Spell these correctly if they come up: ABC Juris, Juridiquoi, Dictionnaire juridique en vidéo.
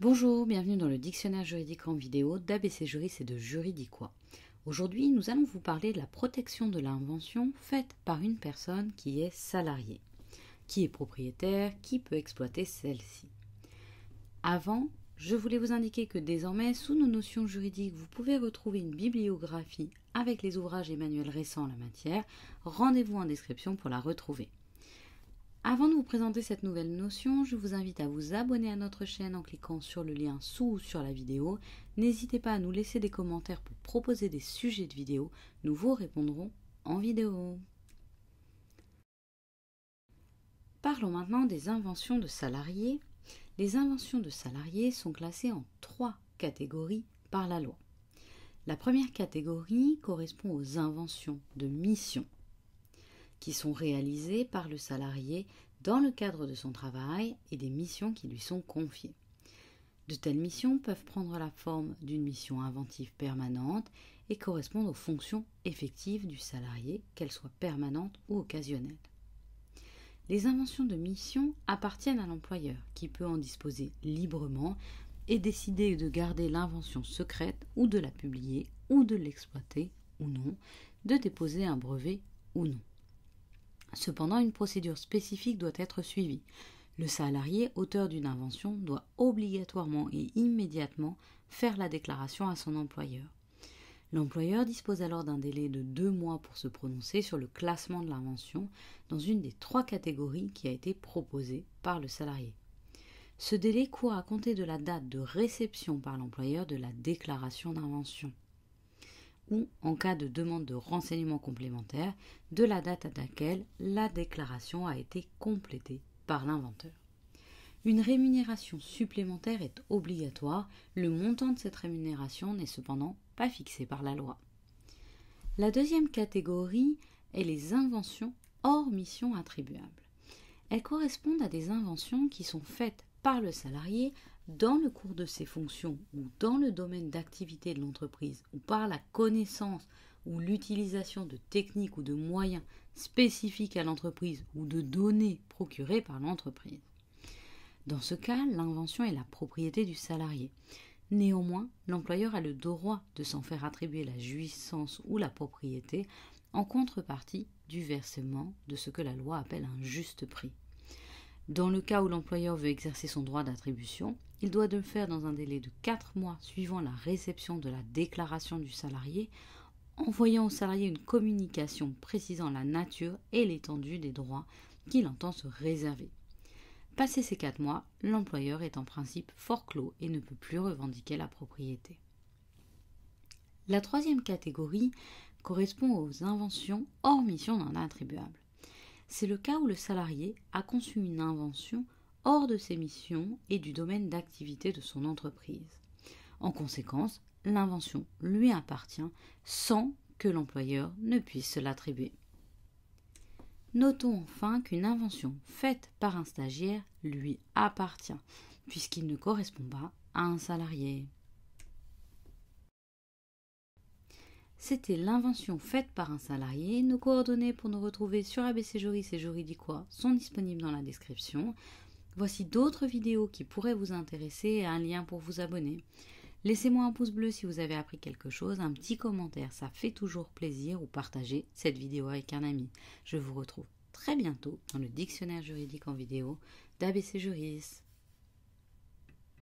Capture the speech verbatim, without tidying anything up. Bonjour, bienvenue dans le dictionnaire juridique en vidéo d'A B C Juris et de Juridiquoi. Aujourd'hui, nous allons vous parler de la protection de l'invention faite par une personne qui est salariée, qui est propriétaire, qui peut exploiter celle-ci. Avant, je voulais vous indiquer que désormais, sous nos notions juridiques, vous pouvez retrouver une bibliographie avec les ouvrages et manuels récents en la matière. Rendez-vous en description pour la retrouver. Avant de vous présenter cette nouvelle notion, je vous invite à vous abonner à notre chaîne en cliquant sur le lien sous ou sur la vidéo. N'hésitez pas à nous laisser des commentaires pour proposer des sujets de vidéos. Nous vous répondrons en vidéo. Parlons maintenant des inventions de salariés. Les inventions de salariés sont classées en trois catégories par la loi. La première catégorie correspond aux inventions de mission, qui sont réalisées par le salarié dans le cadre de son travail et des missions qui lui sont confiées. De telles missions peuvent prendre la forme d'une mission inventive permanente et correspondre aux fonctions effectives du salarié, qu'elles soient permanentes ou occasionnelles. Les inventions de mission appartiennent à l'employeur, qui peut en disposer librement et décider de garder l'invention secrète ou de la publier ou de l'exploiter ou non, de déposer un brevet ou non. Cependant, une procédure spécifique doit être suivie. Le salarié auteur d'une invention doit obligatoirement et immédiatement faire la déclaration à son employeur. L'employeur dispose alors d'un délai de deux mois pour se prononcer sur le classement de l'invention dans une des trois catégories qui a été proposée par le salarié. Ce délai court à compter de la date de réception par l'employeur de la déclaration d'invention, ou, en cas de demande de renseignements complémentaires, de la date à laquelle la déclaration a été complétée par l'inventeur. Une rémunération supplémentaire est obligatoire, le montant de cette rémunération n'est cependant pas fixé par la loi. La deuxième catégorie est les inventions hors mission attribuables. Elles correspondent à des inventions qui sont faites par le salarié dans le cours de ses fonctions ou dans le domaine d'activité de l'entreprise ou par la connaissance ou l'utilisation de techniques ou de moyens spécifiques à l'entreprise ou de données procurées par l'entreprise. Dans ce cas, l'invention est la propriété du salarié. Néanmoins, l'employeur a le droit de s'en faire attribuer la jouissance ou la propriété en contrepartie du versement de ce que la loi appelle un juste prix. Dans le cas où l'employeur veut exercer son droit d'attribution, il doit le faire dans un délai de quatre mois suivant la réception de la déclaration du salarié, envoyant au salarié une communication précisant la nature et l'étendue des droits qu'il entend se réserver. Passé ces quatre mois, l'employeur est en principe forclos et ne peut plus revendiquer la propriété. La troisième catégorie correspond aux inventions hors mission d'un attribuable. C'est le cas où le salarié a conçu une invention hors de ses missions et du domaine d'activité de son entreprise. En conséquence, l'invention lui appartient sans que l'employeur ne puisse l'attribuer. Notons enfin qu'une invention faite par un stagiaire lui appartient, puisqu'il ne correspond pas à un salarié. C'était l'invention faite par un salarié. Nos coordonnées pour nous retrouver sur A B C Juris et Juridiquoi sont disponibles dans la description. Voici d'autres vidéos qui pourraient vous intéresser et un lien pour vous abonner. Laissez-moi un pouce bleu si vous avez appris quelque chose, un petit commentaire, ça fait toujours plaisir, ou partagez cette vidéo avec un ami. Je vous retrouve très bientôt dans le dictionnaire juridique en vidéo d'A B C Juris.